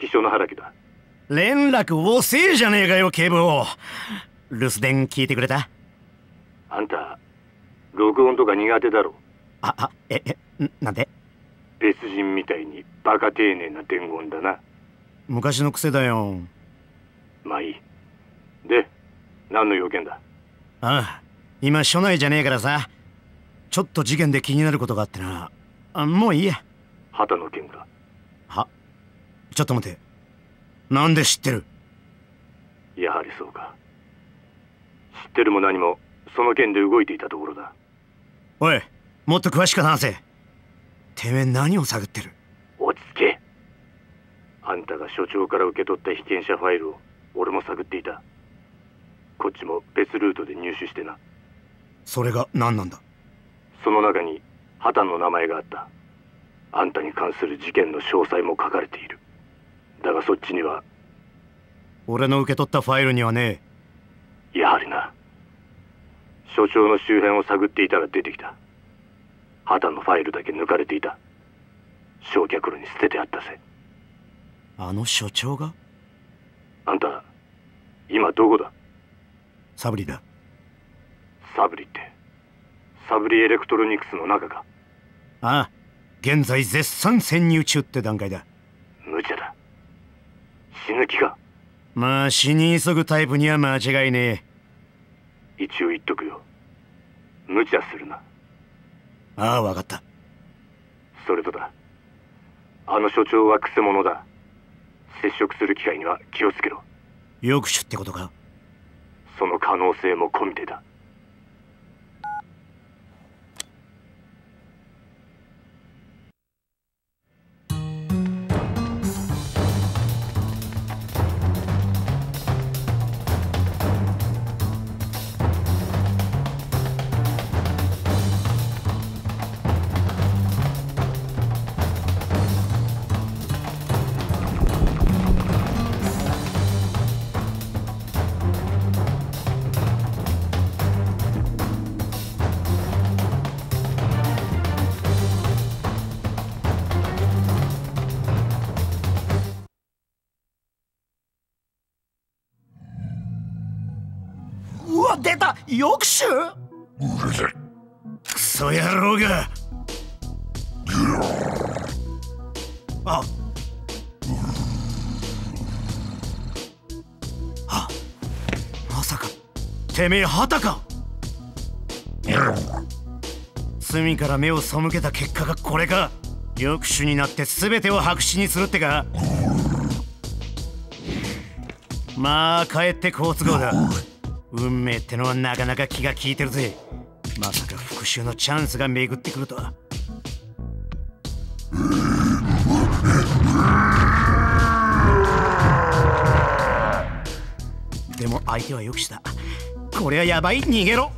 指揮所の原木だ。連絡遅えじゃねえかよ、警部を。留守電聞いてくれた？あんた、録音とか苦手だろ。なんで？別人みたいにバカ丁寧な伝言だな。昔の癖だよ。まあいい。で、何の要件だ？ああ、今署内じゃねえからさ、ちょっと事件で気になることがあってな。もういいや。畑の件か。は？ちょっと待て。なんで知ってる？やはりそうか。知ってるも何もその件で動いていたところだ。おい、もっと詳しく話せ。てめえ何を探ってる？落ち着け。あんたが署長から受け取った被験者ファイルを俺も探っていた。こっちも別ルートで入手してな。それが何なんだ？その中に畑の名前があった。あんたに関する事件の詳細も書かれている。だがそっちには、俺の受け取ったファイルにはねえ。やはりな。所長の周辺を探っていたら出てきた。畑のファイルだけ抜かれていた。焼却炉に捨ててあったぜ。あの所長が？あんた今どこだ？サブリだ。サブリってサブリエレクトロニクスの中か？ああ、現在絶賛潜入中って段階だ。無茶だ。死ぬ気か？まあ死に急ぐタイプには間違いねえ。一応言っとくよ、無茶するな。ああ、分かった。それとだ、あの所長はクセ者だ。接触する機会には気をつけろ。抑止ってことか？その可能性も込みでだ。出た、抑止。うるせえクソ野郎が。ああ、まさかてめえ畑か。罪から目を背けた結果がこれか。抑止になって全てを白紙にするってか。まあかえって好都合だ。運命ってのはなかなか気が利いてるぜ。まさか復讐のチャンスが巡ってくるとは。でも相手は抑止だ。これはやばい、逃げろ。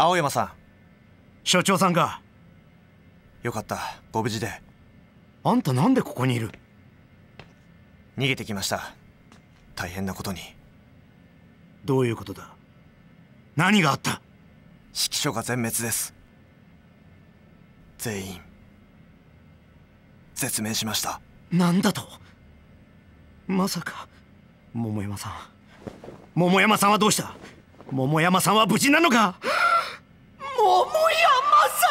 青山さん。所長さんか。よかった、ご無事で。あんたなんでここにいる？逃げてきました。大変なことに。どういうことだ？何があった？指揮所が全滅です。全員絶命しました。なんだと？まさか桃山さん。桃山さんはどうした？桃山さんは無事なのか？桃山さん！